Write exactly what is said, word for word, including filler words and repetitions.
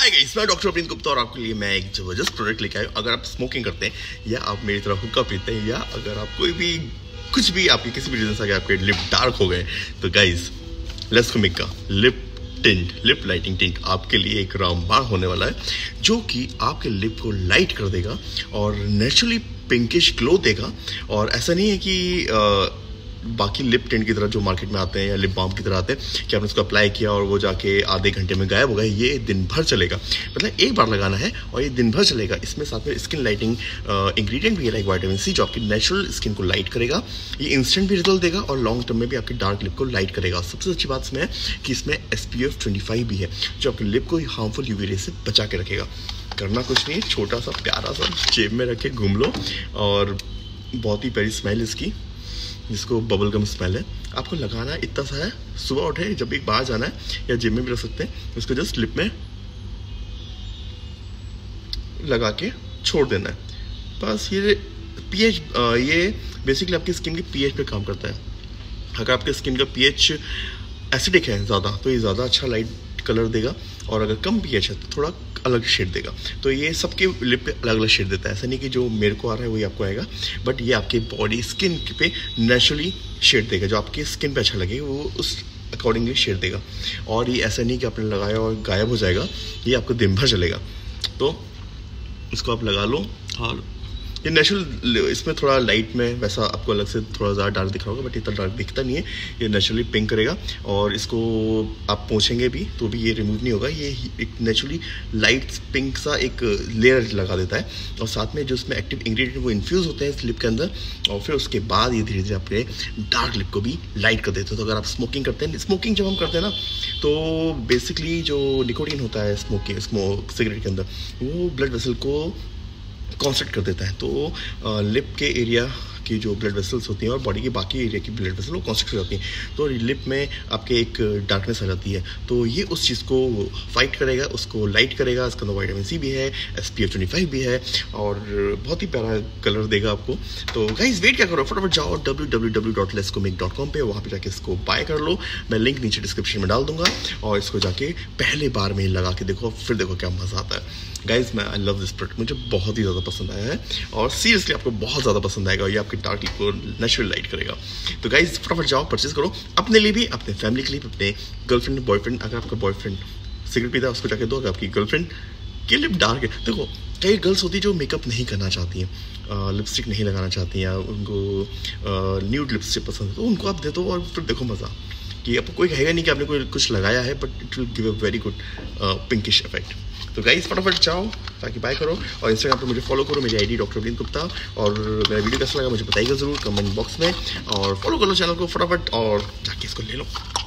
Hi guys, मैं doctor अभिनीत गुप्ता और आपके लिए मैं एक जबरदस्त प्रोडक्ट लेके आया हूँ। अगर आप स्मोकिंग करते हैं या आप मेरी तरह हुक्का पीते हैं या अगर आप कोई भी कुछ भी आपकी किसी भी रीजन से अगर आपके लिप डार्क हो गए तो गाइस लैस्कोमिग का lip tint lip lighting tint आपके लिए एक रामबाण होने वाला है जो कि आपके लिप को लाइट कर देगा और नेचुरली पिंकिश ग्लो देगा। और ऐसा नहीं है कि आ, बाकी लिप टिंट की तरह जो मार्केट में आते हैं या लिप बाम की तरह आते हैं कि आपने उसको अप्लाई किया और वो जाके आधे घंटे में गायब होगा। ये दिन भर चलेगा, मतलब एक बार लगाना है और ये दिन भर चलेगा। इसमें साथ में स्किन लाइटिंग इंग्रेडिएंट भी है लाइक वाइटामिन सी, जो आपकी नेचुरल स्किन को लाइट करेगा। ये इंस्टेंट भी रिजल्ट देगा और लॉन्ग टर्म में भी आपकी डार्क लिप को लाइट करेगा। सबसे अच्छी बात इसमें है कि इसमें S P F twenty five भी है जो आपकी लिप को हार्मफुल यूवी रे से बचा के रखेगा। करना कुछ नहीं, छोटा सा प्यारा सा जेब में रख के घूम लो और बहुत ही प्यारी स्मेल इसकी, जिसको बबल गम स्मेल है। आपको लगाना इतना सा है, सुबह उठे जब एक बाहर जाना है या जिम में भी रख सकते हैं, उसको जस्ट लिप में लगा के छोड़ देना है बस। ये पीएच ये बेसिकली आपकी स्किन के पीएच पे काम करता है। अगर आपके स्किन का पीएच एसिडिक है ज़्यादा तो ये ज़्यादा अच्छा लाइट कलर देगा और अगर कम पीएच है तो थोड़ा अलग शेड देगा। तो ये सबके लिप पे अलग अलग शेड देता है, ऐसा नहीं कि जो मेरे को आ रहा है वही आपको आएगा, बट ये आपके बॉडी स्किन पे नेचुरली शेड देगा। जो आपके स्किन पे अच्छा लगे वो उस अकॉर्डिंगली शेड देगा। और ये ऐसा नहीं कि आपने लगाया और गायब हो जाएगा, ये आपको दिन भर चलेगा। तो इसको आप लगा लो और ये नेचुरल, इसमें थोड़ा लाइट में वैसा आपको अलग से थोड़ा ज़्यादा डार्क दिख रहा होगा बट इतना डार्क दिखता नहीं है। ये नेचुरली पिंक करेगा और इसको आप पोंछेंगे भी तो भी ये रिमूव नहीं होगा। ये एक नेचुरली लाइट पिंक सा एक लेयर लगा देता है और साथ में जो इसमें एक्टिव इंग्रेडिएंट वो इन्फ्यूज़ होते हैं इस लिप के अंदर और फिर उसके बाद ये धीरे धीरे अपने डार्क लिप को भी लाइट कर देते हैं। तो अगर आप स्मोकिंग करते हैं, स्मोकिंग जब हम करते हैं ना तो बेसिकली जो निकोटीन होता है स्मोकिंग स्मोक सिगरेट के अंदर वो ब्लड वेसल को कॉन्सेंट कर देता है। तो आ, लिप के एरिया की जो ब्लड वेसल्स होती हैं और बॉडी के बाकी एरिया की ब्लड वेसल वो कॉन्सेंट हो जाती हैं, तो लिप में आपके एक डार्कनेस आ जाती है। तो ये उस चीज़ को फाइट करेगा, उसको लाइट करेगा। इसके अंदर वाइटामिन सी भी है, S P F twenty five भी है और बहुत ही प्यारा कलर देगा आपको। तो गाइज वेट क्या करो, फटाफट जाओ डब्ल्यू डब्ल्यू डब्ल्यू डॉट लैस्कोमिग डॉट कॉम पर, वहाँ पर जाके इसको बाय कर लो। मैं लिंक नीचे डिस्क्रिप्शन में डाल दूँगा और इसको जाके पहले बार में लगा के देखो, फिर देखो क्या मज़ा आता है। गाइज मैं आई लव दिस प्रोडक्ट, मुझे बहुत ही ज़्यादा पसंद आया है और सीरियसली आपको बहुत ज़्यादा पसंद आएगा। ये आपके डार्क लिप को नेचुरल लाइट करेगा। तो गाइज फटाफट जाओ परचेज करो, अपने लिए भी, अपने फैमिली के लिए, अपने गर्लफ्रेंड बॉयफ्रेंड, अगर आपका बॉयफ्रेंड सिगरेट पीता है उसको जाके दो। अगर आपकी गर्लफ्रेंड की लिप डार्क है, देखो कई गर्ल्स होती है जो मेकअप नहीं करना चाहती हैं, लिपस्टिक नहीं लगाना चाहती हैं, उनको न्यूड लिपस्टिक पसंद है, तो उनको आप दे दो और फिर देखो मज़ा कि आपको कोई कहेगा नहीं कि आपने कोई कुछ लगाया है, but it will give a very good pinkish effect. तो गाइस फटाफट जाओ ताकि बाय करो और इंस्टाग्राम पर मुझे फॉलो करो, मेरी आईडी डॉक्टर अभिनीत गुप्ता। और मेरा वीडियो कैसा लगा मुझे बताइएगा ज़रूर कमेंट बॉक्स में और फॉलो कर लो चैनल को फटाफट और जाके इसको ले लो।